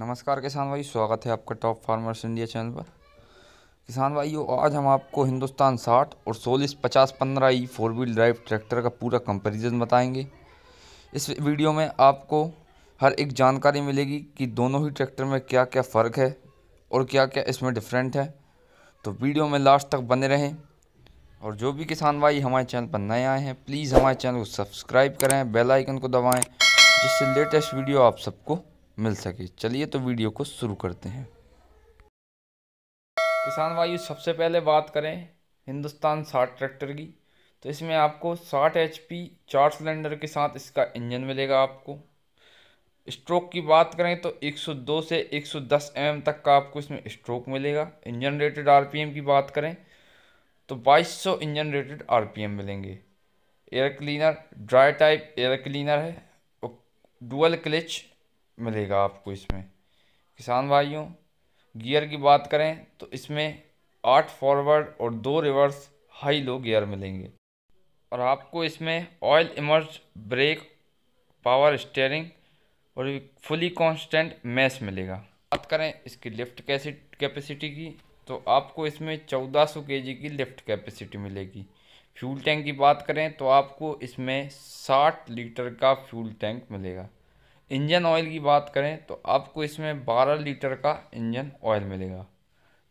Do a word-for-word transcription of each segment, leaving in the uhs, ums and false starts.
नमस्कार किसान भाई, स्वागत है आपका टॉप फार्मर्स इंडिया चैनल पर। किसान भाइयों, आज हम आपको हिंदुस्तान साठ और सोलिस पचास पंद्रह E four wheel drive tractor का पूरा कंपैरिजन बताएंगे। इस वीडियो में आपको हर एक जानकारी मिलेगी कि दोनों ही ट्रैक्टर में क्या क्या फ़र्क है और क्या क्या इसमें डिफरेंट है। तो वीडियो में लास्ट तक बने रहें। और जो भी किसान भाई हमारे चैनल पर नए आए हैं, प्लीज़ हमारे चैनल को सब्सक्राइब करें, बेल आइकन को दबाएँ, जिससे लेटेस्ट वीडियो आप सबको मिल सके। चलिए तो वीडियो को शुरू करते हैं। किसान भाई, सबसे पहले बात करें हिंदुस्तान साठ ट्रैक्टर की, तो इसमें आपको साठ एचपी चार सिलेंडर के साथ इसका इंजन मिलेगा। आपको स्ट्रोक की बात करें तो एक सौ दो से एक सौ दस एमएम तक का आपको इसमें स्ट्रोक मिलेगा। इंजन रेटेड आरपीएम की बात करें तो बाईस सौ इंजन रेटेड आरपीएम मिलेंगे। Air cleaner dry type air cleaner है और डुअल क्लच मिलेगा आपको इसमें। किसान भाइयों, गियर की बात करें तो इसमें आठ फॉरवर्ड और दो रिवर्स हाई लो गियर मिलेंगे। और आपको इसमें oil emerge brake, power steering और फुली कांस्टेंट मैश मिलेगा। बात करें इसकी लिफ्ट कैपेसिटी की तो आपको इसमें चौदह सौ केजी की लिफ्ट कैपेसिटी मिलेगी। फ्यूल टैंक की बात करें तो आपको इसमें साठ लीटर का फ्यूल टैंक मिलेगा। इंजन ऑयल की बात करें तो आपको इसमें बारह लीटर का इंजन ऑयल मिलेगा।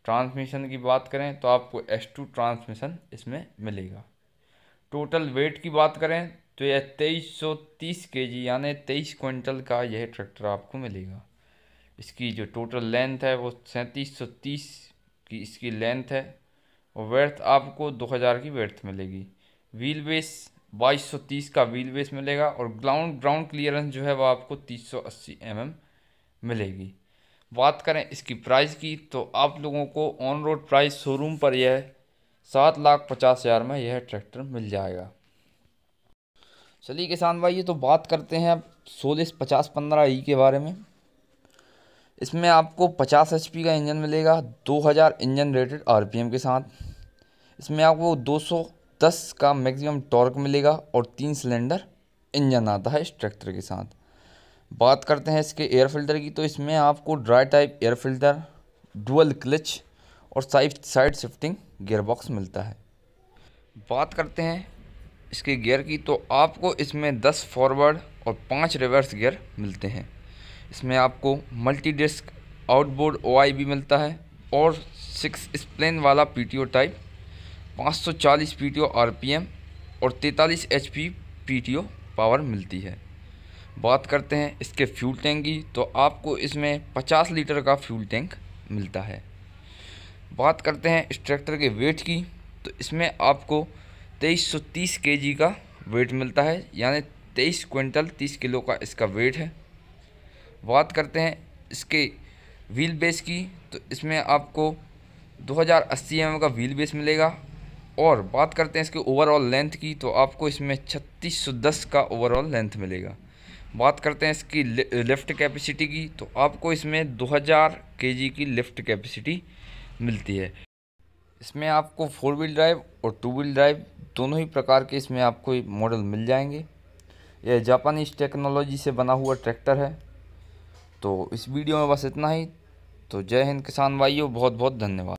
ट्रांसमिशन की बात करें तो आपको एस टू ट्रांसमिशन इसमें मिलेगा। टोटल वेट की बात करें तो यह तेईस सौ तीस केजी यानी तेईस क्विंटल का यह ट्रैक्टर आपको मिलेगा। इसकी जो टोटल लेंथ है वो सैंतीस सौ तीस की इसकी लेंथ है और वर्थ आपको दो हज़ार की वर्थ मिलेगी। व्हील बेस बाईस सौ तीस का व्हील बेस मिलेगा और ग्राउंड ग्राउंड क्लियरेंस जो है वह आपको तीन सौ अस्सी एमएम मिलेगी। बात करें इसकी प्राइस की तो आप लोगों को ऑन रोड प्राइस शोरूम पर यह सात लाख पचास हज़ार में यह ट्रैक्टर मिल जाएगा। चलिए किसान भाई, ये तो बात करते हैं अब सोलिस पचास पंद्रह ई के बारे में। इसमें आपको पचास एचपी का इंजन मिलेगा दो हज़ार इंजन रेटेड आरपीएम के साथ। इसमें आपको दो सौ दस का मैक्सिमम टॉर्क मिलेगा और तीन सिलेंडर इंजन आता है इस ट्रैक्टर के साथ। बात करते हैं इसके एयर फिल्टर की तो इसमें आपको dry type air filter, dual clutch और side side shifting gear box मिलता है। बात करते हैं इसके गियर की तो आपको इसमें दस फॉरवर्ड और पाँच रिवर्स गियर मिलते हैं। इसमें आपको मल्टी डिस्क आउटबोर्ड ओआई भी मिलता है और सिक्स स्प्लेन वाला पीटीओ टाइप, पाँच सौ चालीस पीटीओ आरपीएम और तैंतालीस एचपी पीटीओ पावर मिलती है। बात करते हैं इसके फ्यूल टैंक की तो आपको इसमें पचास लीटर का फ्यूल टैंक मिलता है। बात करते हैं इस ट्रैक्टर के वेट की तो इसमें आपको तेईस सौ तीस केजी का वेट मिलता है यानी तेईस क्विंटल तीस किलो का इसका वेट है। बात करते हैं इसके व्हील बेस की तो इसमें आपको दो हज़ार अस्सी एमएम का व्हील बेस मिलेगा। और बात करते हैं इसके ओवरऑल लेंथ की तो आपको इसमें छत्तीस सौ दस का ओवरऑल लेंथ मिलेगा। बात करते हैं इसकी लिफ्ट कैपेसिटी की तो आपको इसमें दो हज़ार केजी की लिफ्ट कैपेसिटी मिलती है। इसमें आपको फोर व्हील ड्राइव और टू व्हील ड्राइव दोनों ही प्रकार के इसमें आपको मॉडल मिल जाएंगे। यह जापानीज टेक्नोलॉजी से बना हुआ ट्रैक्टर है। तो इस वीडियो में बस इतना ही। तो जय हिंद किसान भाइयों, बहुत बहुत धन्यवाद।